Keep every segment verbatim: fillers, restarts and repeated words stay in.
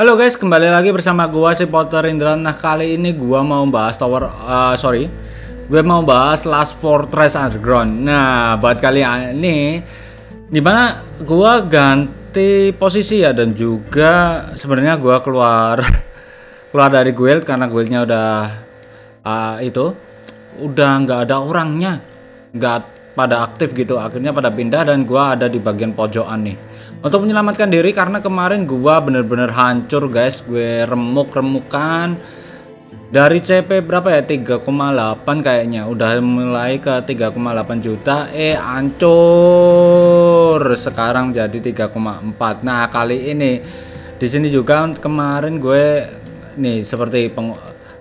Halo guys, kembali lagi bersama gua si Potter Indra. Nah, kali ini gua mau bahas Tower uh, sorry. Gue mau bahas Last Fortress Underground. Nah, buat kalian ini dimana gua ganti posisi ya, dan juga sebenarnya gua keluar keluar dari guild karena guildnya udah uh, itu udah nggak ada orangnya, nggak pada aktif gitu. Akhirnya pada pindah dan gua ada di bagian pojokan nih untuk menyelamatkan diri, karena kemarin gua bener-bener hancur guys. Gue remuk-remukan dari C P berapa ya, tiga koma delapan kayaknya udah mulai ke tiga koma delapan juta, eh hancur sekarang jadi tiga koma empat. Nah, kali ini di sini juga kemarin gue nih seperti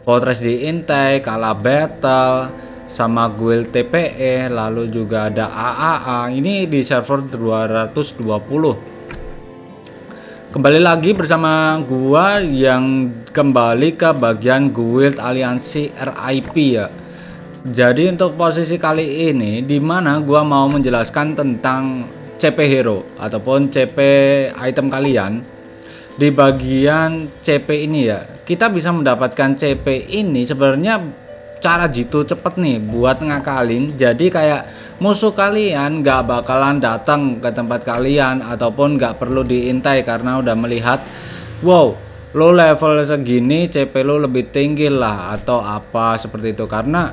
fortress di intake, kalah battle sama Guild T P E, lalu juga ada A A A. Ini di server dua ratus dua puluh. Kembali lagi bersama gua yang kembali ke bagian Guild Aliansi R I P ya. Jadi untuk posisi kali ini dimana gua mau menjelaskan tentang C P hero ataupun C P item kalian di bagian C P ini ya. Kita bisa mendapatkan C P ini sebenarnya cara jitu cepet nih buat ngakalin, jadi kayak musuh kalian nggak bakalan datang ke tempat kalian ataupun nggak perlu diintai karena udah melihat, wow, lo level segini C P lo lebih tinggi lah atau apa seperti itu, karena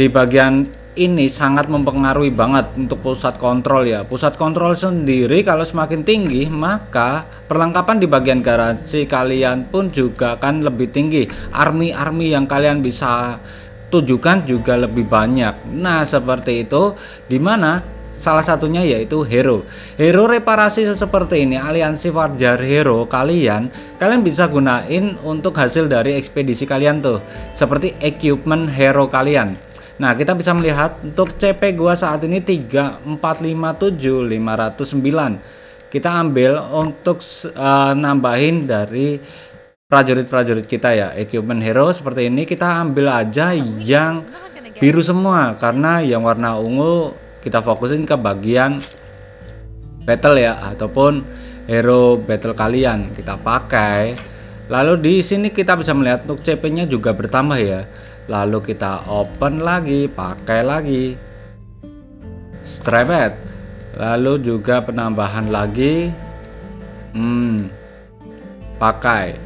di bagian ini sangat mempengaruhi banget untuk pusat kontrol ya. Pusat kontrol sendiri kalau semakin tinggi maka perlengkapan di bagian garansi kalian pun juga akan lebih tinggi. Army-army yang kalian bisa tujukan juga lebih banyak. Nah, seperti itu, dimana salah satunya yaitu hero. Hero reparasi seperti ini, aliansi warjar hero kalian, kalian bisa gunain untuk hasil dari ekspedisi kalian tuh, seperti equipment hero kalian. Nah, kita bisa melihat untuk C P gua saat ini tiga empat lima tujuh lima nol sembilan. Kita ambil untuk uh, nambahin dari prajurit-prajurit kita ya. Equipment hero seperti ini kita ambil aja yang biru semua, karena yang warna ungu kita fokusin ke bagian battle ya, ataupun hero battle kalian kita pakai. Lalu di sini kita bisa melihat untuk C P-nya juga bertambah ya. Lalu kita open lagi, pakai lagi striped, lalu juga penambahan lagi, hmm, pakai.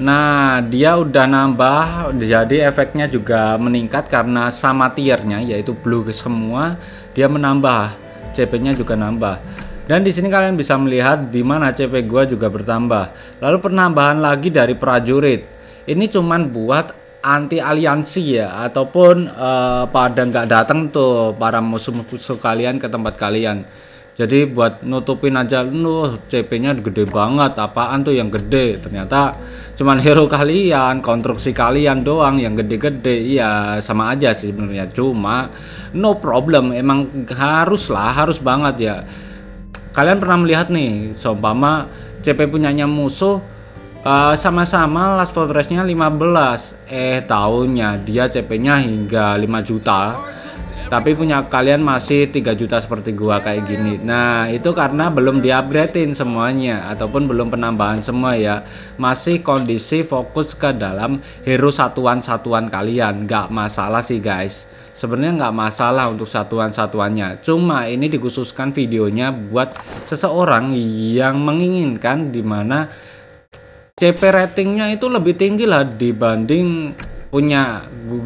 Nah, dia udah nambah, jadi efeknya juga meningkat karena sama tiernya yaitu blue semua, dia menambah C P-nya juga nambah. Dan di sini kalian bisa melihat di mana C P gua juga bertambah. Lalu penambahan lagi dari prajurit. Ini cuman buat anti aliansi ya, ataupun uh, pada nggak datang tuh para musuh-musuh kalian ke tempat kalian. Jadi buat nutupin aja, nuh C P-nya gede banget, apaan tuh yang gede? Ternyata cuman hero kalian, konstruksi kalian doang yang gede-gede. Ya sama aja sih sebenarnya, cuma no problem, emang harus lah, harus banget ya. Kalian pernah melihat nih, seumpama C P punyanya musuh sama-sama uh, Last Fortress-nya lima belas, eh tahunnya dia C P-nya hingga lima juta, tapi punya kalian masih tiga juta seperti gua kayak gini. Nah, itu karena belum diupgradein semuanya ataupun belum penambahan semua ya, masih kondisi fokus ke dalam hero satuan-satuan kalian. Nggak masalah sih guys, sebenarnya nggak masalah untuk satuan-satuannya, cuma ini dikhususkan videonya buat seseorang yang menginginkan dimana C P ratingnya itu lebih tinggi lah dibanding punya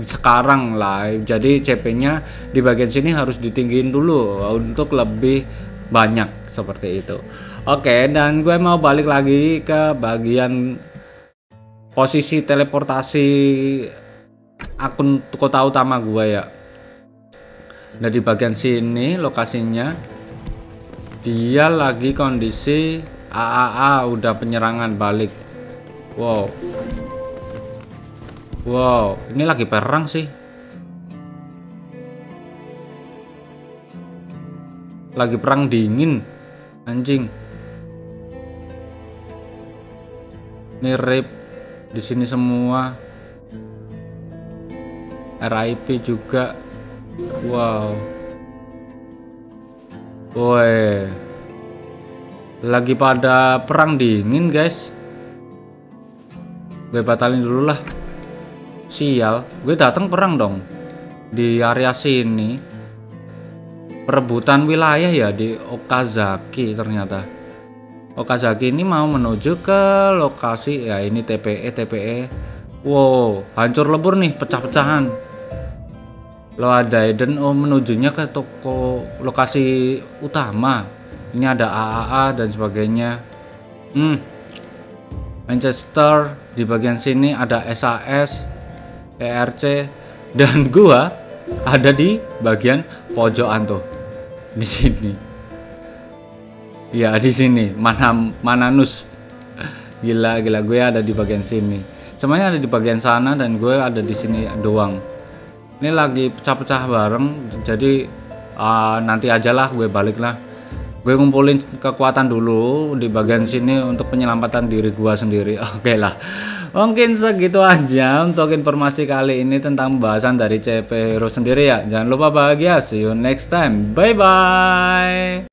sekarang lah. Jadi C P-nya di bagian sini harus ditinggiin dulu untuk lebih banyak seperti itu. Oke, dan gue mau balik lagi ke bagian posisi teleportasi akun kota utama gue ya. Nah, di bagian sini lokasinya dia lagi kondisi A A A udah penyerangan balik. Wow, wow, ini lagi perang sih, lagi perang dingin, anjing. Mirip di sini semua, R I P juga. Wow, woi, lagi pada perang dingin guys. Gue batalin dulu lah. Sial, gue datang perang dong di area sini. Perebutan wilayah ya di Okazaki ternyata. Okazaki ini mau menuju ke lokasi ya, ini T P E T P E. Wow, hancur lebur nih, pecah-pecahan. Lo ada Eden, oh menujunya ke toko lokasi utama. Ini ada A A A dan sebagainya. Hmm. Manchester di bagian sini ada S A S, P R C, dan gua ada di bagian pojokan tuh. Di sini. Ya, di sini. Manam Mananus. Gila, gila, gue ada di bagian sini. Semuanya ada di bagian sana dan gue ada di sini doang. Ini lagi pecah-pecah bareng. Jadi uh, nanti ajalah gue balik lah. Gue ngumpulin kekuatan dulu di bagian sini untuk penyelamatan diri gua sendiri. Oke lah, mungkin segitu aja untuk informasi kali ini tentang pembahasan dari C P Hero sendiri ya. Jangan lupa bahagia, see you next time, bye bye.